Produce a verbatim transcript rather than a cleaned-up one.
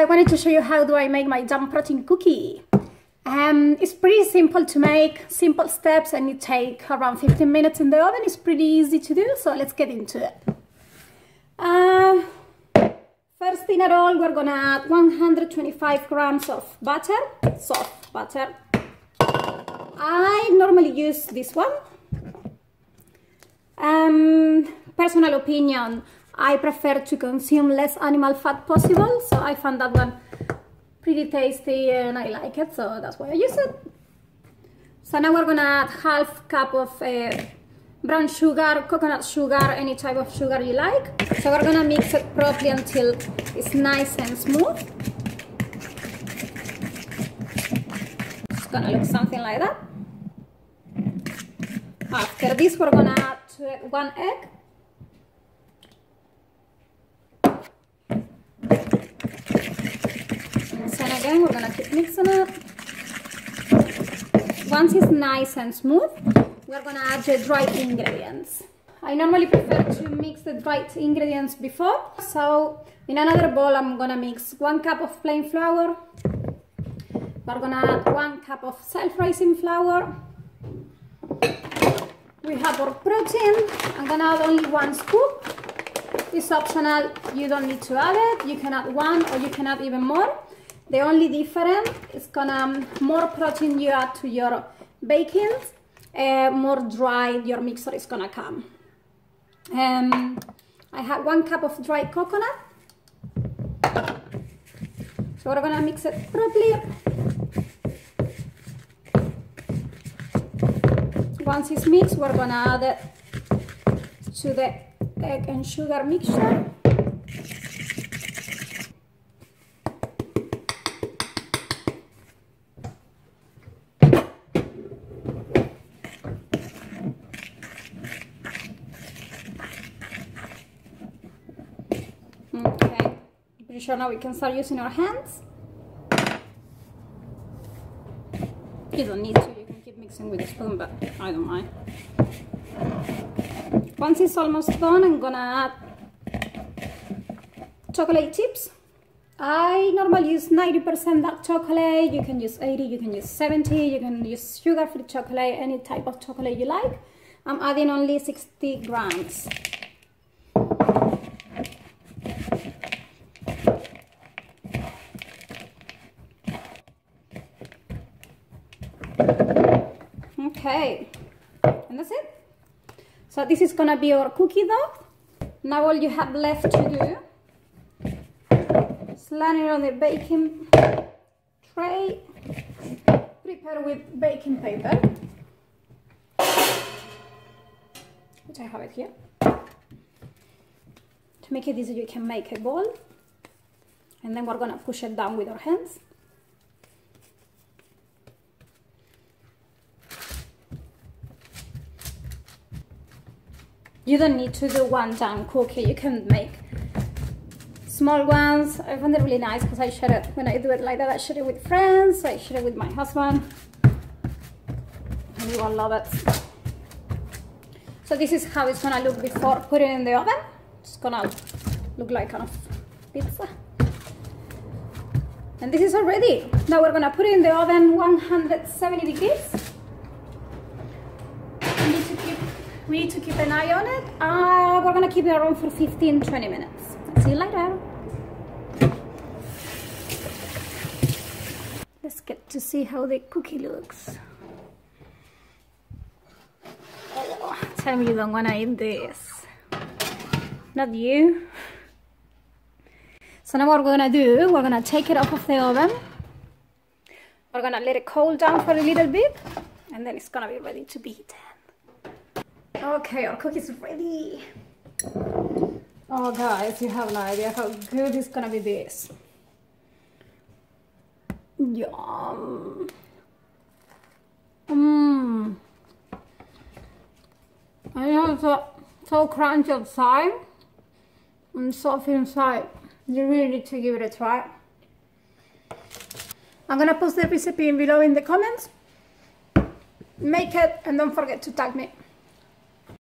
I wanted to show you how do I make my jam protein cookie. Um, it's pretty simple to make, simple steps, and it takes around fifteen minutes in the oven. It's pretty easy to do, so let's get into it. Uh, first thing at all, we're gonna add one hundred twenty-five grams of butter, soft butter. I normally use this one. Um, personal opinion, I prefer to consume less animal fat possible, so I found that one pretty tasty and I like it, so that's why I use it. So now we're gonna add half cup of uh, brown sugar, coconut sugar, any type of sugar you like. So we're gonna mix it properly until it's nice and smooth. It's gonna look something like that. After this, we're gonna add to it one egg. And again, we're gonna keep mixing it. Once it's nice and smooth, we're gonna add the dried ingredients. I normally prefer to mix the dried ingredients before, so in another bowl I'm gonna mix one cup of plain flour. We're gonna add one cup of self-raising flour. We have our protein. I'm gonna add only one scoop. It's optional, you don't need to add it. You can add one or you can add even more. The only difference is gonna more protein you add to your baking, uh, more dry your mixer is gonna come. Um, I have one cup of dried coconut, so we're gonna mix it properly. Once it's mixed, we're gonna add it to the egg and sugar mixture. Okay, pretty sure now we can start using our hands. You don't need to, you can keep mixing with a spoon, but I don't mind. Once it's almost done, I'm gonna add chocolate chips. I normally use ninety percent dark chocolate, you can use eighty, you can use seventy, you can use sugar-free chocolate, any type of chocolate you like. I'm adding only sixty grams. Okay, and that's it. So this is gonna be our cookie dough. Now all you have left to do is slide it on the baking tray, prepare with baking paper, which I have it here. To make it easy, you can make a ball, and then we're gonna push it down with our hands. You don't need to do one jam cookie, you can make small ones. I find it really nice because I share it, when I do it like that, I share it with friends, I share it with my husband, and you all love it. So this is how it's gonna look before putting it in the oven. It's gonna look like kind of pizza. And this is all ready. Now we're gonna put it in the oven one hundred seventy degrees. We need to keep an eye on it. Uh, we're gonna keep it around for fifteen to twenty minutes. See you later. Let's get to see how the cookie looks. Oh, tell me you don't wanna eat this. Not you. So now what we're gonna do, we're gonna take it off of the oven. We're gonna let it cool down for a little bit, and then it's gonna be ready to be eaten. Okay, our cookie is ready. Oh guys, you have no idea how good it's gonna be this. Yum. Mmm. I know it's so, so crunchy outside and soft inside. You really need to give it a try. I'm gonna post the recipe below in the comments. Make it and don't forget to tag me.